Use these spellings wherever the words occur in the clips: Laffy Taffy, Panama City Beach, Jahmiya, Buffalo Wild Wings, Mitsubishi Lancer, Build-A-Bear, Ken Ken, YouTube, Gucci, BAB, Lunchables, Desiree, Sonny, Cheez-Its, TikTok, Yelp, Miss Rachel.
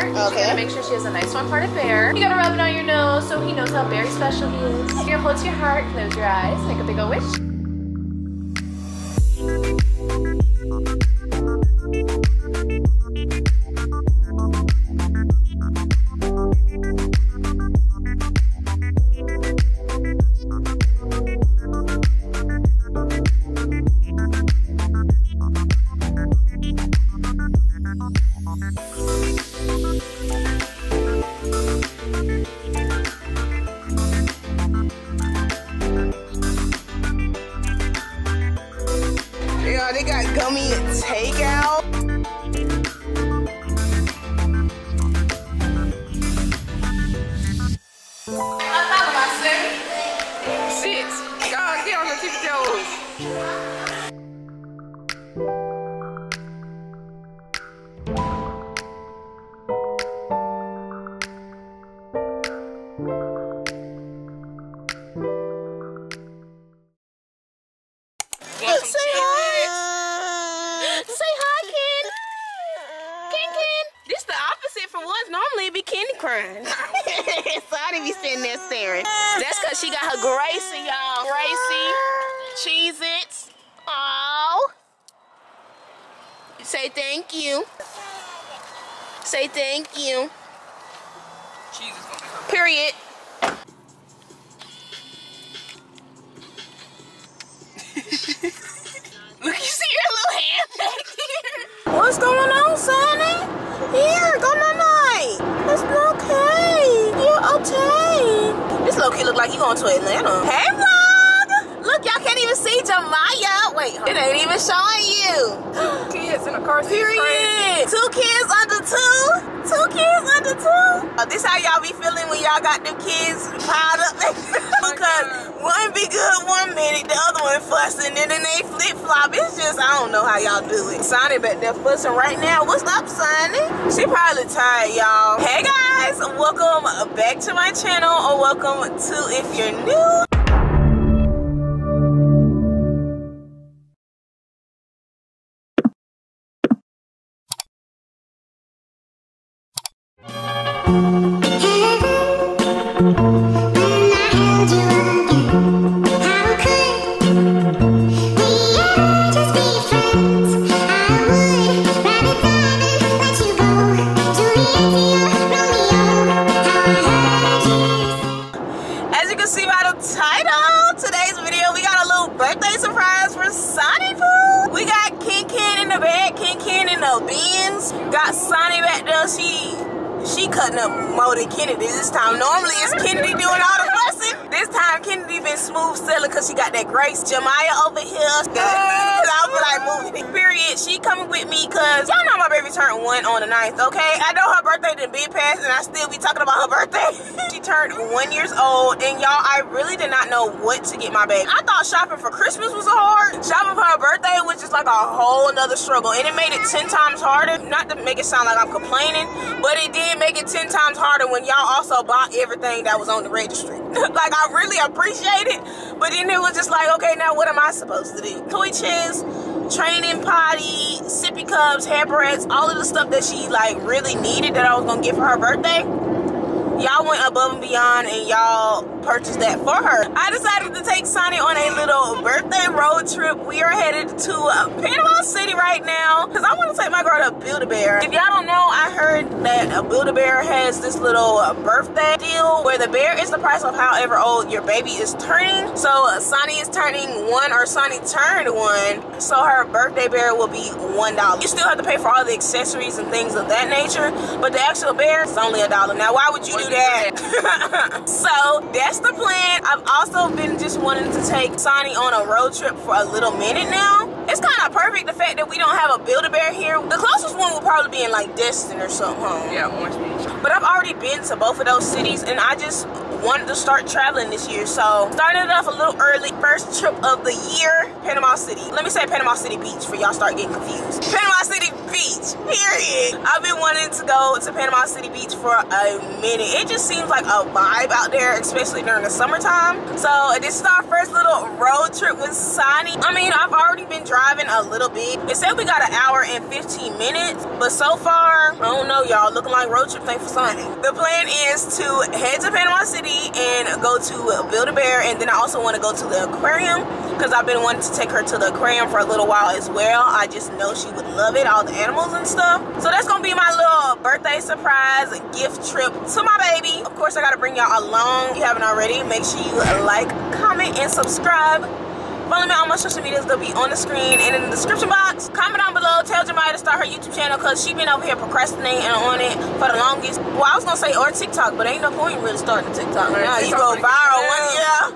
Okay. You're gonna make sure she has a nice warm part of bear. You gotta rub it on your nose so he knows how very special he is. You're gonna pull to your heart, close your eyes, make a big old wish. That's because she got her Gracie, y'all. Gracie, Cheez-Its. Oh. Say thank you. Say thank you. Period. Look, you see your little hand back here. What's going on, Sonny? Here, go night-night. That's okay. You're okay. This low-key look like you going to Atlanta. Hey, vlog! Look, y'all can't even see Jahmiya. Wait, it ain't even showing you. 2 kids in a car seat. Period. 2 kids under 2. 2 kids under 2. This how y'all be feeling when y'all got them kids piled up. Because one be good one minute, the other one fussing, and then they flip-flop. It's just, I don't know how y'all do it. Sonny back there fussing right now. What's up, Sonny? She probably tired, y'all. Hey, guys. Welcome back to my channel, or welcome to if you're new. Jahmiya over here. I'll be like moving. Period. She coming with me because y'all know my baby turned 1 on the 9th, okay? I know her birthday didn't be passed and I still be talking about her birthday. She turned 1 year old and y'all, I really did not know what to get my baby. I thought shopping for Christmas was hard. Shopping for her birthday was just like a whole another struggle, and it made it 10 times harder. Not to make it sound like I'm complaining, but it did make it 10 times harder when y'all also bought everything that was on the registry. Like, I really appreciate it, but then it was just like, okay, now what am I supposed to do? Toy chins, training potty, sippy cups, handbags, all of the stuff that she like really needed that I was gonna get for her birthday. Y'all went above and beyond and y'all purchased that for her. I decided to take Sonny on a little birthday road trip. We are headed to Panama City right now because I want to take my girl to Build-A-Bear. If y'all don't know, I heard that Build-A-Bear has this little birthday deal where the bear is the price of however old your baby is turning. So Sonny is turning 1, or Sonny turned 1, so her birthday bear will be $1. You still have to pay for all the accessories and things of that nature, but the actual bear is only $1. Now, why would you do that? So that's the plan. I've also been just wanting to take Sonny on a road trip for a little minute now. It's kind of perfect, the fact that we don't have a Build-A-Bear here. The closest one will probably be in like Destin or something. Yeah, Orange Beach. But I've already been to both of those cities and I just wanted to start traveling this year, so started off a little early. First trip of the year, Panama City. Let me say Panama City Beach for y'all start getting confused. Panama City Beach, period. I've been wanting to go to Panama City Beach for a minute. It just seems like a vibe out there, especially during the summertime. So this is our first little road trip with Sonny. I mean, I've already been driving a little bit. It said we got an hour and 15 minutes, but so far, I don't know, y'all, looking like road trip thing for Sonny. The plan is to head to Panama City and go to Build-A-Bear, and then I also want to go to the aquarium because I've been wanting to take her to the aquarium for a little while as well. I just know she would love it, all the animals and stuff. So that's gonna be my little birthday surprise gift trip to my baby. Of course, I gotta bring y'all along. If you haven't already, make sure you like, comment, and subscribe. Follow me on my social medias, they'll be on the screen and in the description box. Comment down below, tell Jahmiya to start her YouTube channel because she's been over here procrastinating on it for the longest. Well, I was gonna say or TikTok, but ain't no point really starting TikTok. Now you go viral one year,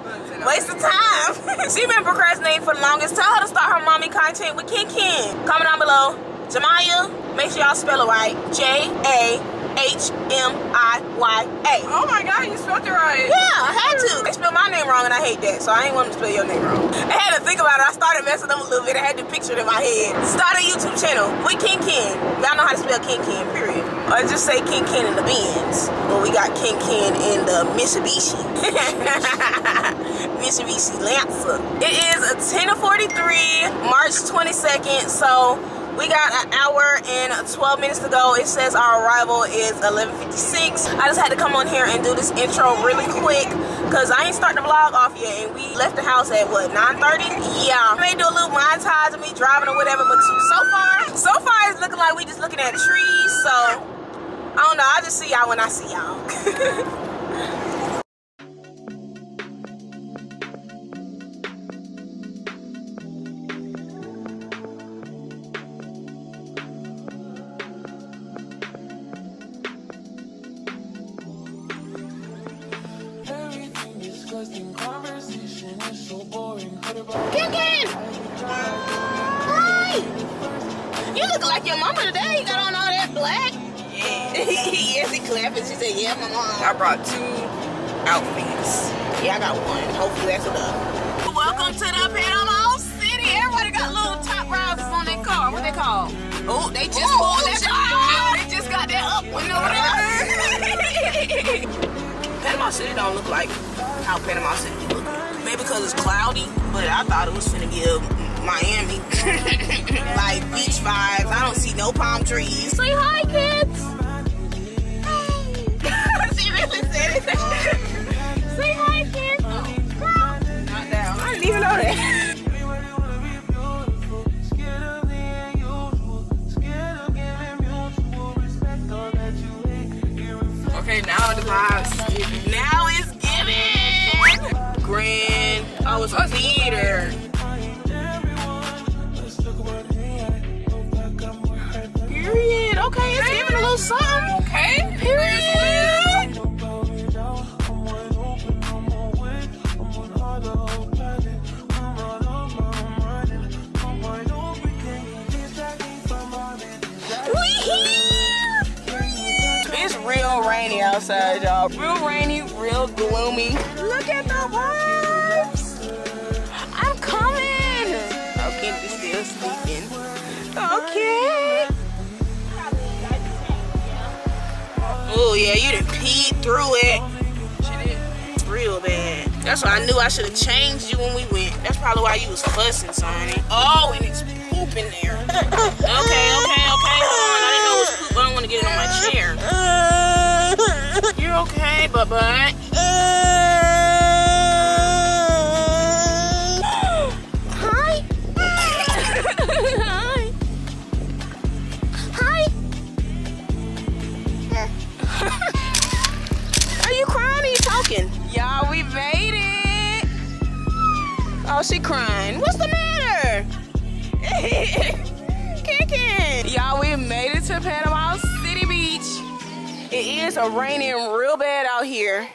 waste of time. She's been procrastinating for the longest. Tell her to start her mommy content with Ken Ken. Comment down below, Jahmiya, make sure y'all spell it right, J-A-H-M-I-Y-A. Oh my God, you spelled it right. Yeah, I had to. They spelled my name wrong and I hate that, so I ain't want them to spell your name wrong. I had to think about it. I started messing up a little bit. I had to picture it in my head. Start a YouTube channel with Ken Ken. Y'all know how to spell Ken Ken, period. Or just say Ken Ken in the Benz. Well, we got Ken Ken in the Mitsubishi. Mitsubishi Lancer. It is 10:43, March 22nd, so we got an hour and 12 minutes to go. It says our arrival is 11:56. I just had to come on here and do this intro really quick because I ain't starting the vlog off yet, and we left the house at what, 9:30? Yeah. I may do a little montage of me driving or whatever, but so far it's looking like we just looking at trees, so I don't know. I just see y'all when I see y'all. Conversation is so boring. Kickin'! Hi! You look like your mama today. You got on all that black. Yeah. Yes, he clapped and she said, yeah, my mom. I brought 2 outfits. Yeah, I got one. Hopefully that's enough. Welcome to the Panama City. Everybody got little top risers on their car. What they call? Oh, they just pulled that car. They just got that up window. Panama City don't look like how Panama City look. Maybe because it's cloudy, but I thought it was finna give Miami like beach vibes. I don't see no palm trees. Say hi, kids. Hey. She really said it. Say hi, kids. Oh, not down. I didn't even know that. Okay, now the vibes. Now it's grand. Oh, it's a theater. Period. Okay, it's giving a little something. Okay. Period. We here. Period. It's real rainy outside, y'all. Real rainy, real gloomy. Look at the vibes. I'm coming. Okay, they're still sleeping. Okay. Oh yeah, you done peed through it. She did. Real bad. That's why I knew I should have changed you when we went. That's probably why you was fussing, Sonny. Oh, and it's poop in there. Okay, hold on. I didn't know it was poop. I don't want to get it on my chair. You're okay, bye-bye. Y'all, we made it. Oh, she crying. What's the matter? Kicking. Y'all, we made it to Panama City Beach. It is raining real bad out here.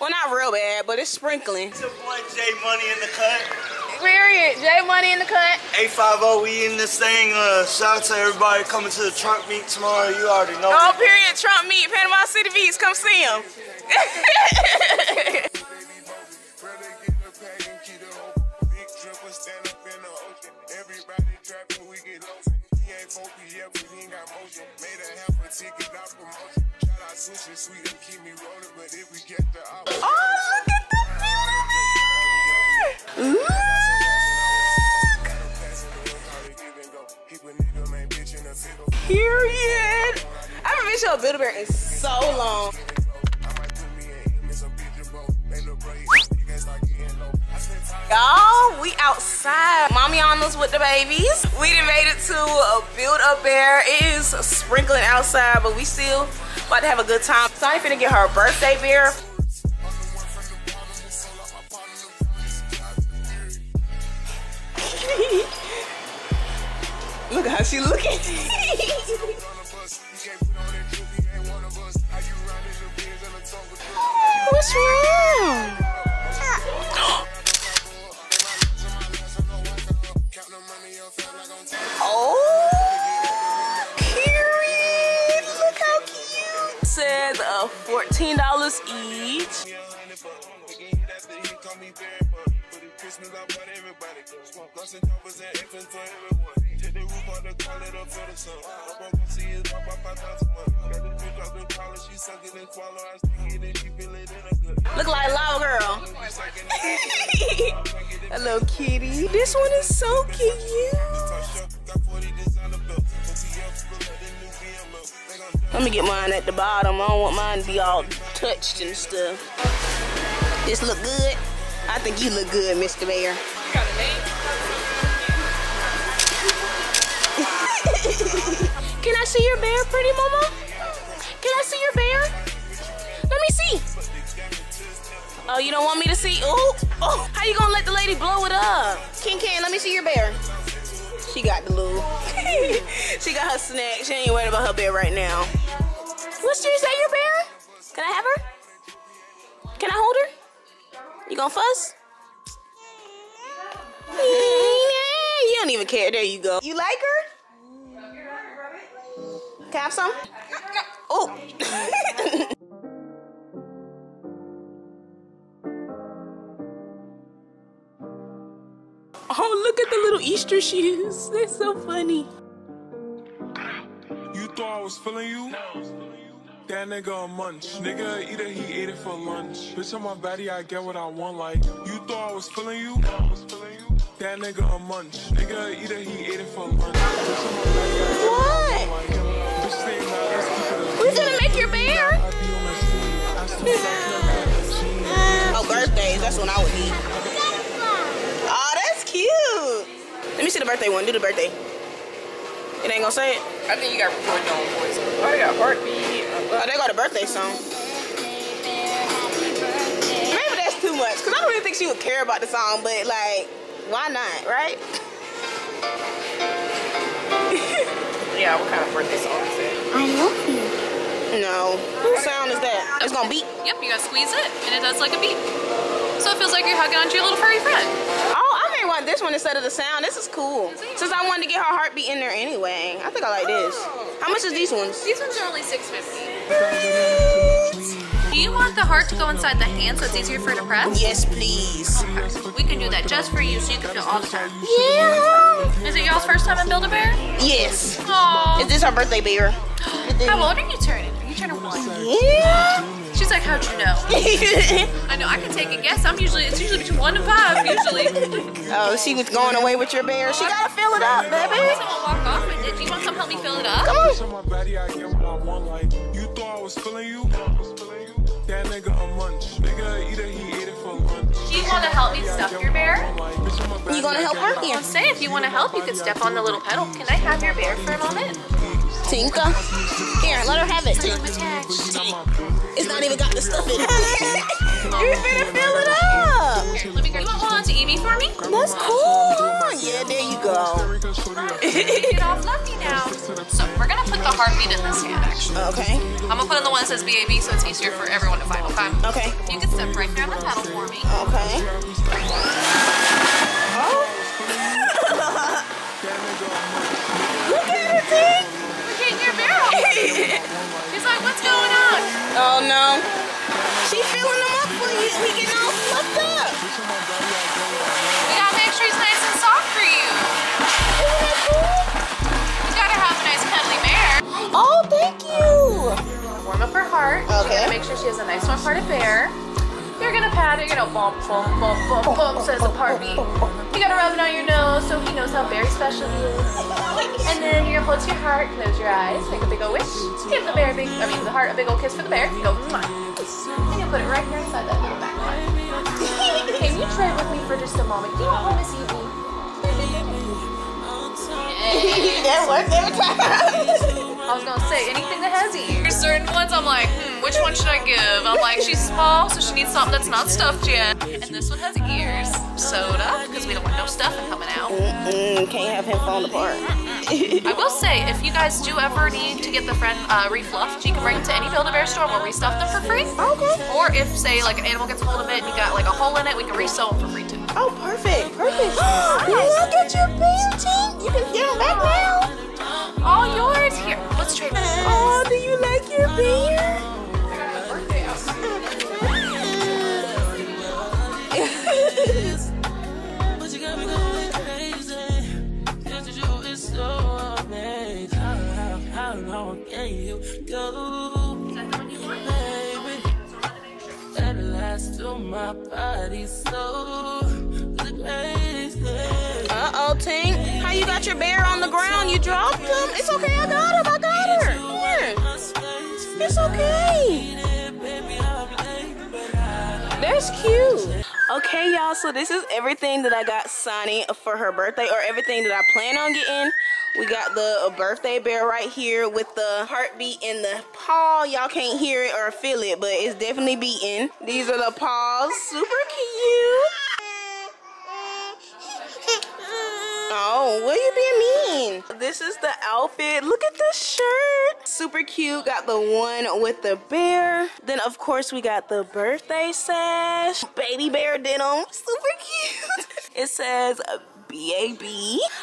Well, not real bad, but it's sprinkling. It's your boy J Money in the cut. Period. J Money in the cut. 850, we in this thing. Shout out to everybody coming to the Trump meet tomorrow. You already know. Oh, period. Trump meet. Panama City Beach. Come see him. Oh, look at the beauty there! Period. I haven't been to a Build-A-Bear in so long. Y'all, we outside. Mommy on us with the babies. We done made it to a Build-A-Bear. It is sprinkling outside, but we still about to have a good time. Sonny finna get her birthday beer. Look at how she looking. What's wrong? Oh, period. Look how cute. It says $14 each. Look like Lava Girl. Hello, kitty. This one is so cute. Let me get mine at the bottom. I don't want mine to be all touched and stuff. This look good? I think you look good, Mr. Bear. You got a name? Can I see your bear, pretty mama? Can I see your bear? Let me see. Oh, you don't want me to see? Ooh. Oh, how you gonna let the lady blow it up? King, let me see your bear. She got the little. She got her snack. She ain't worried about her bear right now. What's your say, your bear? Can I have her? Can I hold her? You gonna fuss? You don't even care. There you go. You like her? Can I have some? No. Oh. Oh, look at the little Easter shoes. They're so funny. You thought I was feeling you? No. That nigga a munch. Nigga either he ate it for lunch. Bitch on my body, I get what I want. Like, you thought I was feeling you? No. I was feeling you. That nigga a munch. Nigga either he ate it for lunch. Bitch on my body, I get what I want. Like, we're gonna make your bear. Oh, birthdays, that's when I would eat. Oh, that's cute. Let me see the birthday one. Do the birthday. It ain't gonna say it. I think you got recorded on voice. Oh, they got heartbeat. Oh, they got a birthday song. Maybe that's too much, because I don't really think she would care about the song, but like, why not, right? Yeah, what kind of birthday song is it? I love you. No. What sound is that? It's gonna beep. Yep, you gotta squeeze it, and it does like a beep. So it feels like you're hugging onto your little furry friend. Oh, I may want this one instead of the sound. This is cool. Since I wanted to get her heartbeat in there anyway. I think I like this. How much is these ones? These ones are only $6.50. Do you want the heart to go inside the hand so it's easier for her to press? Yes, please. Okay. We can do that just for you so you can feel all the time. Yeah! Is it y'all's first time in Build-A-Bear? Yes. Aww. Is this our birthday bear? How old are you turning? Are you turning 1? Yeah! She's like, how'd you know? I know, I can take a guess. It's usually between 1 and 5, usually. Oh, she was going away with your bear. She gotta fill it up, baby. I want someone walk off with it. Do you want come help me fill it up? Come on. You thought I was filling you? That nigga a munch. Nigga either he ate it for lunch. Do you want to help me stuff your bear? You gonna help her? Yeah. Say if you want to help, you can step on the little pedal. Can I have your bear for a moment? Tinka. Here, let her have it. It's not even got the stuff in it. You're finna fill it up. Here, let me grab. You want to hold on to Evie for me? That's cool. Yeah, there you go. Get off lefty now. So we're gonna put the heartbeat in this hand, actually. Okay. I'm gonna put in the one that says BAB so it's easier for everyone to find. Okay. You can step right down the pedal for me. Okay. Oh. Look at it, T. Look at your barrel. He's like, what's going on? Oh no. She filling him up for you. He getting all fluffed up. You gotta make sure he's nice and soft for you. Isn't that cool? He's gotta have a nice cuddly bear. Oh, thank you. Warm up her heart. Okay. You're gonna make sure she has a nice one part of bear. You're gonna pat it, you're gonna bump, bump, bump, bump, bump, so it's a part beat. You gotta rub it on your nose so he knows how very special he is. And then you're gonna hold to your heart, close your eyes, make a big old wish, give the bear a big, I mean the heart a big old kiss for the bear. You go, mwah. And you put it right here inside that little back one. Can you try it with me for just a moment? You don't want to see me. That works every time. I was gonna say anything that has ears. There's certain ones I'm like, which one should I give? I'm like, she's small, so she needs something that's not stuffed yet. And this one has ears sewed up because we don't want no stuffing coming out. Can't have him falling apart. I will say, if you guys do ever need to get the friend refluffed, you can bring it to any Build-A-Bear store. We'll restuff them for free. Okay. Or if say like an animal gets a hold of it and you got like a hole in it, we can resew them for free too. Oh, perfect, perfect. Look at your beauty. You can get them back now. All yours here. Let's try this. Oh, do you like your beer? I got my birthday out. Uh-oh, Tink. How you got your bear on the ground? You dropped him? It's okay, I got him. I got her. Here. It's okay. That's cute. Okay, y'all, so this is everything that I got Sonny for her birthday, or everything that I plan on getting. We got the birthday bear right here with the heartbeat in the paw. Y'all can't hear it or feel it, but it's definitely beating. These are the paws. Super cute. Oh, what are you being mean? This is the outfit. Look at this shirt. Super cute. Got the one with the bear. Then, of course, we got the birthday sash. Baby bear denim. Super cute. It says BAB.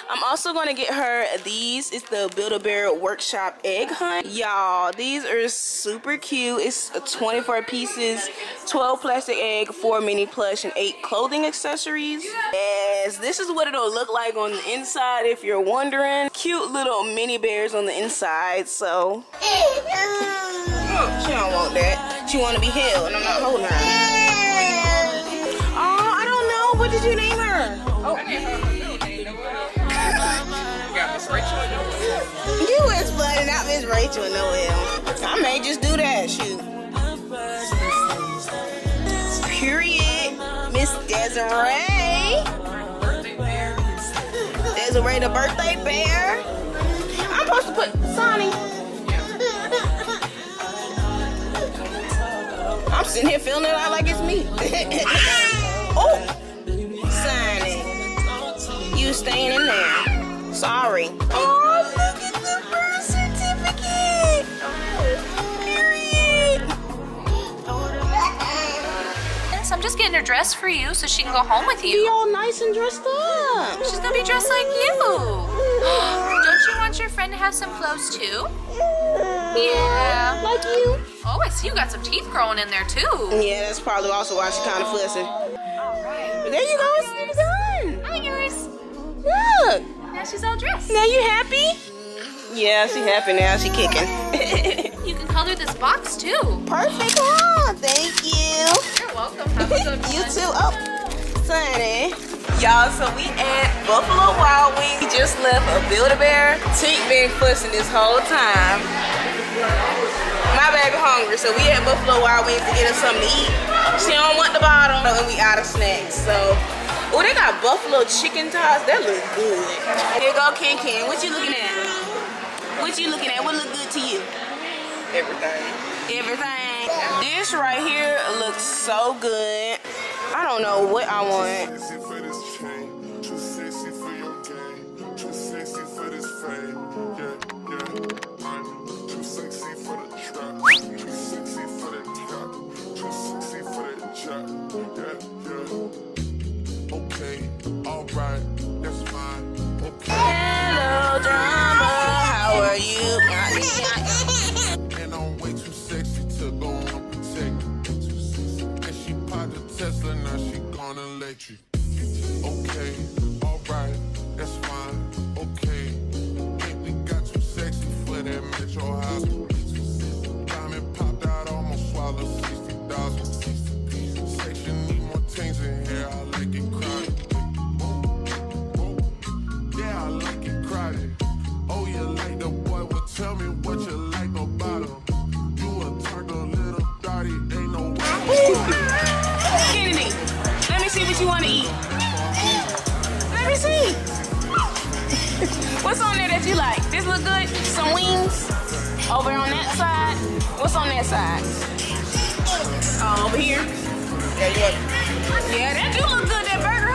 I'm also going to get her these. It's the Build-A-Bear Workshop Egg Hunt. Y'all, these are super cute. It's 24 pieces, 12 plastic egg, 4 mini plush, and 8 clothing accessories. Yes, this is what it'll look like on the inside if you're wondering. Cute little mini bears on the inside, so. She don't want that. She want to be held, and I'm not holding her. Oh, I don't know. What did you name her? Oh, I named her. You was flooding out Miss Rachel and Noel. I may just do that, shoot. Period. Miss Desiree. Desiree the birthday bear. I'm supposed to put Sonny. I'm sitting here feeling it out like it's me. Oh, Sonny. You staying in there. Sorry. Oh, look at the birth certificate. Period. Yes, I'm just getting her dressed for you so she can go home with you. Be all nice and dressed up. She's gonna be dressed like you. Don't you want your friend to have some clothes too? Yeah. Like you. Oh, I see you got some teeth growing in there too. Yeah, that's probably also why she's kind of fussing. All right. There you go. It's done. Hi, yours. Look. Now she's all dressed. Now you happy? Yeah, she happy now. She kicking. You can color this box too. Perfect. Oh, thank you. You're welcome. Have a good one. You too. Oh, Sonny. Y'all, so we at Buffalo Wild Wings. We just left a Build-A-Bear. Tink been fussing this whole time. My baby hungry, so we at Buffalo Wild Wings to get her something to eat. She don't want the bottom, and we out of snacks, so. Oh, they got buffalo chicken tots. That look good. Here go Ken Ken. What you looking at? What you looking at? What look good to you? Everything. Everything. This right here looks so good. I don't know what I want. Hello, drama. How are you? Over on that side? What's on that side? Oh, over here? Yeah, yeah. Yeah, that do look good, that burger,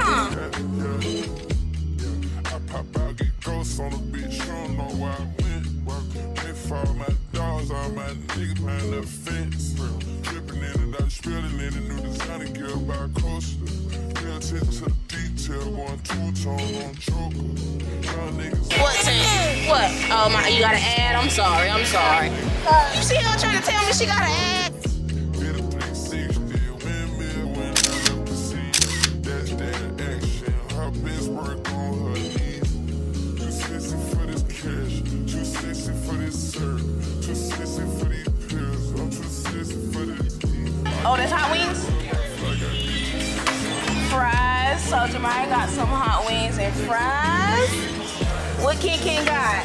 What? Oh my, you got an ad? I'm sorry. You see her trying to tell me she got an ad? Oh, that's hot wings? Fries. So Jahmiya got some hot wings and fries. What King King got?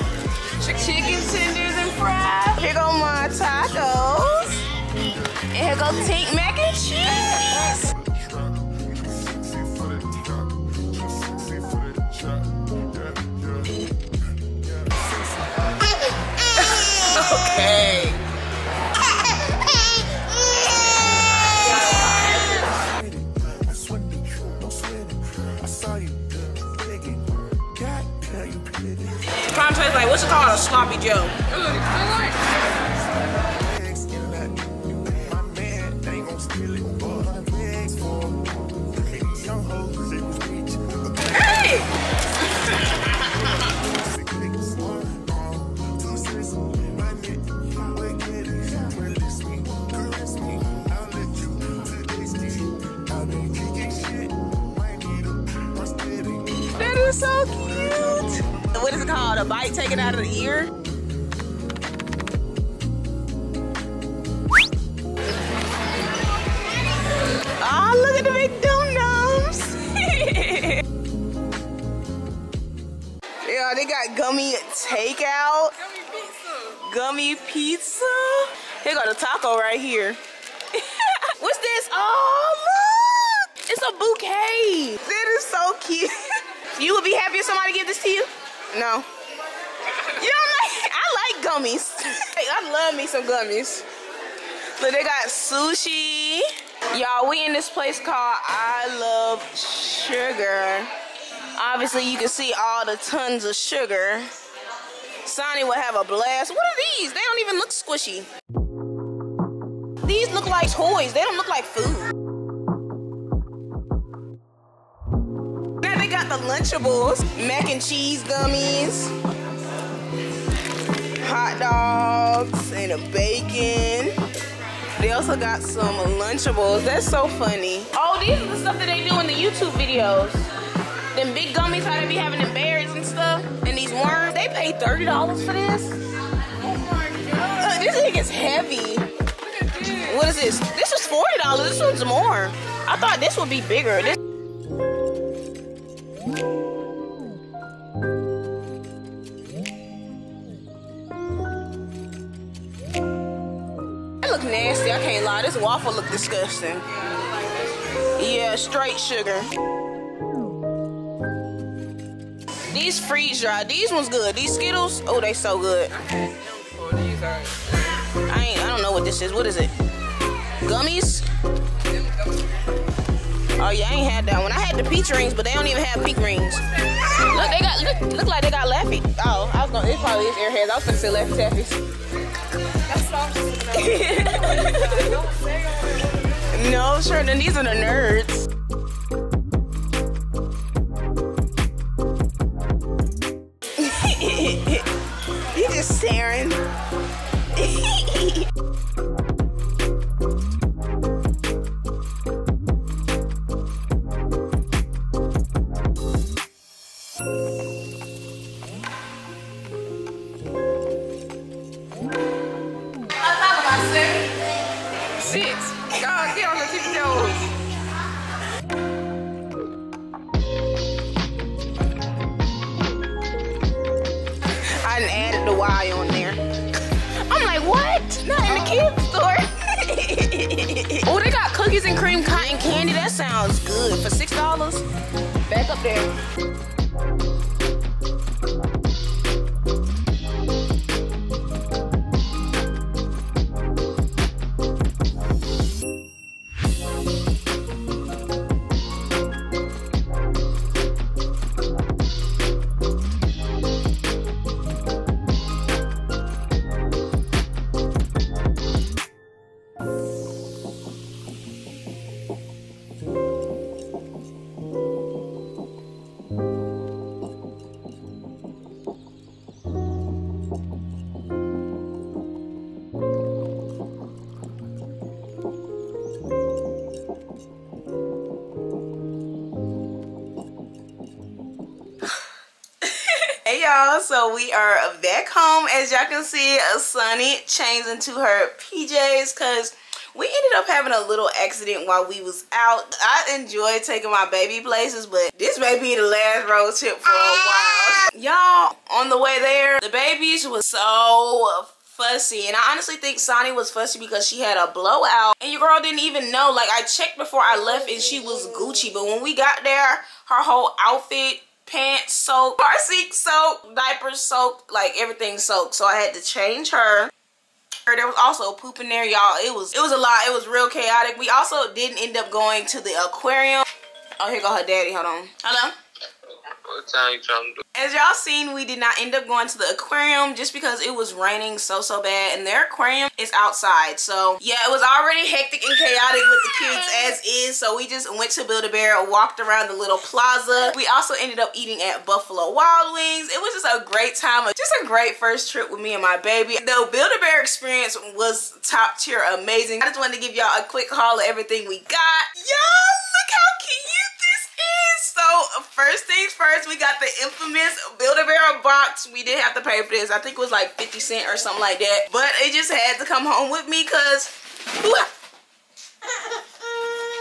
Chicken tenders and fries. Here go my tacos. And here go Tink mac and cheese. Okay. Contra's like, what's it called? A sloppy Joe. Hey! That is so cute. What is it called? A bite taken out of the ear? Oh, look at the big dum-dums. Yeah, they got gummy takeout. Gummy pizza. They got a taco right here. What's this? Oh, look. It's a bouquet. That is so cute. You would be happy if somebody gave this to you? No. You don't like? I like gummies. I love me some gummies. Look, they got sushi. Y'all, we in this place called I Love Sugar. Obviously, you can see all the tons of sugar. Sonny would have a blast. What are these? They don't even look squishy. These look like toys. They don't look like food. Now they got the Lunchables. Mac and cheese gummies, hot dogs, and a bacon. They also got some Lunchables. That's so funny. Oh, these are the stuff that they do in the YouTube videos. Them big gummies, how they be having the bears and stuff, and these worms. They pay $30 for this. Oh, this thing is heavy. What is this? This is $40. This one's more. I thought this would be bigger. This nasty, I can't lie. This waffle look disgusting. Yeah, straight sugar. These freeze dry. These ones good. These Skittles, oh, they so good. I don't know what this is. What is it? Gummies? Oh yeah, I ain't had that one. I had the peach rings, but they don't even have pink rings. Look, they got look like they got Laffy. Oh, I was gonna. It probably is Airheads. I was gonna say Laffy Taffys. No, sure, then these are the nerds. He's just staring. I done added the Y on there. I'm like, what? Not in the kids' store. Oh, they got cookies and cream cotton candy. That sounds good. For $6. Back up there. So we are back home. As y'all can see, Sonny changed into her PJs because we ended up having a little accident while we was out. I enjoy taking my baby places, but this may be the last road trip for a while. Y'all, on the way there, the babies was so fussy, and I honestly think Sonny was fussy because she had a blowout and your girl didn't even know. Like, I checked before I left and she was Gucci, but when we got there, her whole outfit, pants soaked, car seat soaked, diapers soaked, like everything soaked. So I had to change her. There was also poop in there, y'all. It was a lot. It was real chaotic. We also didn't end up going to the aquarium. Oh, here go her daddy. Hold on. Hello. What time you trying to do? As y'all seen, we did not end up going to the aquarium just because it was raining so bad, and their aquarium is outside. So yeah, it was already hectic and chaotic with the kids as is, so we just went to Build-A-Bear, walked around the little plaza. We also ended up eating at Buffalo Wild Wings. It was just a great time, just a great first trip with me and my baby. The Build-A-Bear experience was top tier amazing. I just wanted to give y'all a quick haul of everything we got. Y'all, look how cute. So first things first, we got the infamous Build-A-Bear box. We did have to pay for this. I think it was like 50 cents or something like that, but it just had to come home with me because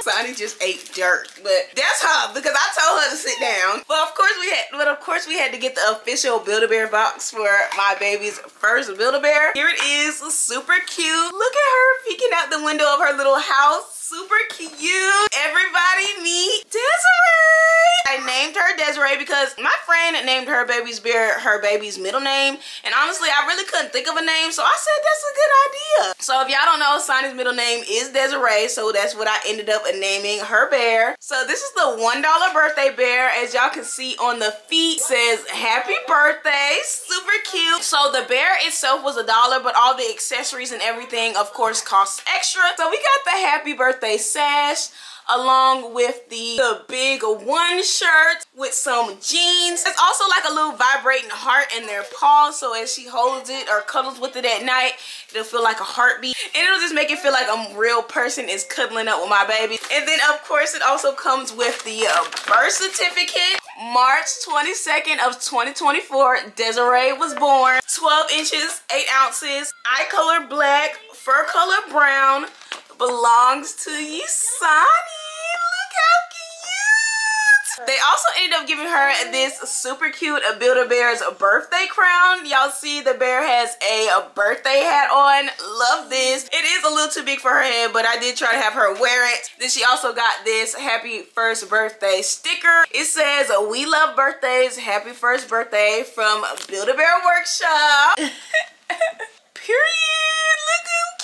Sonny just ate dirt. But that's her, because I told her to sit down. But of course we had to get the official Build-A-Bear box for my baby's first Build-A-Bear. Here it is, super cute. Look at her peeking out the window of her little house. Super cute. Everybody meet Desiree. I named her Desiree because my friend named her baby's bear her baby's middle name, and honestly I really couldn't think of a name, so I said that's a good idea. So if y'all don't know, Sonny's middle name is Desiree, so that's what I ended up naming her bear. So this is the $1 birthday bear. As y'all can see on the feet, says happy birthday. Super cute. So the bear itself was $1, but all the accessories and everything of course costs extra. So we got the happy birthday sash along with the big one shirt with some jeans. It's also like a little vibrating heart in their paw, so as she holds it or cuddles with it at night, it'll feel like a heartbeat, and it'll just make it feel like a real person is cuddling up with my baby. And then of course it also comes with the birth certificate. March 22nd of 2024, Desiree was born. 12 inches, 8 ounces, eye color black, fur color brown, belongs to you, Sonny. Look how cute. They also ended up giving her this super cute Build-A-Bear's birthday crown. Y'all see the bear has a birthday hat on. Love this. It is a little too big for her head, but I did try to have her wear it. Then she also got this happy first birthday sticker. It says, "We love birthdays. Happy first birthday from Build-A-Bear Workshop." Period. Look how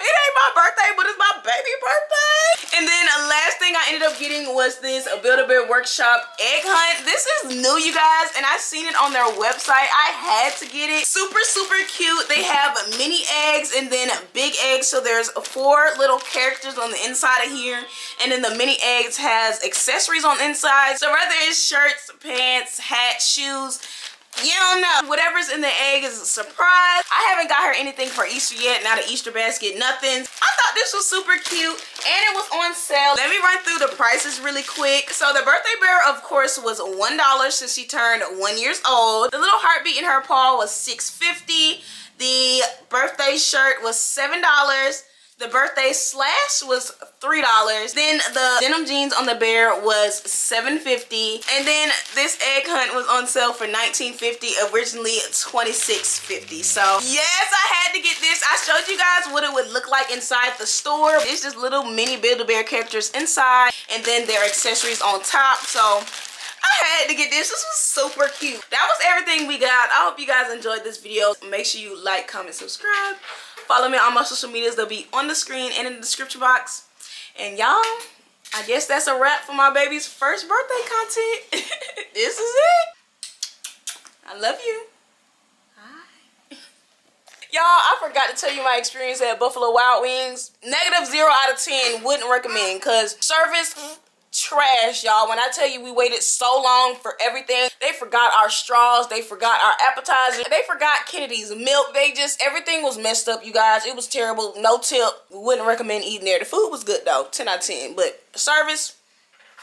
it ain't my birthday, but it's my baby birthday. And then the last thing I ended up getting was this Build-A-Bear Workshop egg hunt. This is new, you guys, and I've seen it on their website. I had to get it. Super cute. They have mini eggs and then big eggs. So there's 4 little characters on the inside of here, and then the mini eggs has accessories on the inside. So whether it's shirts, pants, hats, shoes, you don't know. Whatever's in the egg is a surprise. I haven't got her anything for Easter yet. Not an Easter basket, nothing. I thought this was super cute, and it was on sale. Let me run through the prices really quick. So the birthday bear, of course, was $1 since she turned 1 year old. The little heartbeat in her paw was $6.50. The birthday shirt was $7. The birthday slash was $3. Then the denim jeans on the bear was $7.50. And then this egg hunt was on sale for $19.50, originally $26.50. So yes, I had to get this. I showed you guys what it would look like inside the store. It's just little mini Build-A-Bear characters inside, and then their accessories on top. So I had to get this. This was super cute. That was everything we got. I hope you guys enjoyed this video. Make sure you like, comment, subscribe. Follow me on my social medias. They'll be on the screen and in the description box. And y'all, I guess that's a wrap for my baby's first birthday content. This is it. I love you. Hi. Y'all, I forgot to tell you my experience at Buffalo Wild Wings. -0 out of 10, wouldn't recommend, because service trash, y'all. When I tell you we waited so long for everything, they forgot our straws, they forgot our appetizer, they forgot Kennedy's milk. They just, everything was messed up, you guys. It was terrible. No tip. Wouldn't recommend eating there. The food was good though, 10 out of 10, but service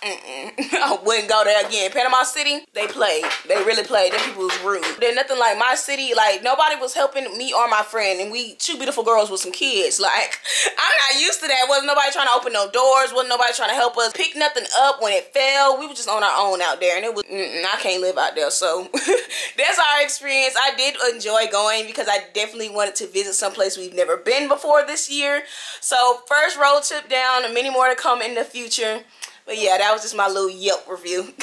I wouldn't go there again. Panama City, they played. They really played. Them people was rude. They're nothing like my city. Like, nobody was helping me or my friend, and we two beautiful girls with some kids. Like, I'm not used to that. Wasn't nobody trying to open no doors. Wasn't nobody trying to help us pick nothing up when it fell. We were just on our own out there, and it was, I can't live out there. So that's our experience. I did enjoy going because I definitely wanted to visit someplace we've never been before this year. So first road trip down, and many more to come in the future. But yeah, that was just my little Yelp review.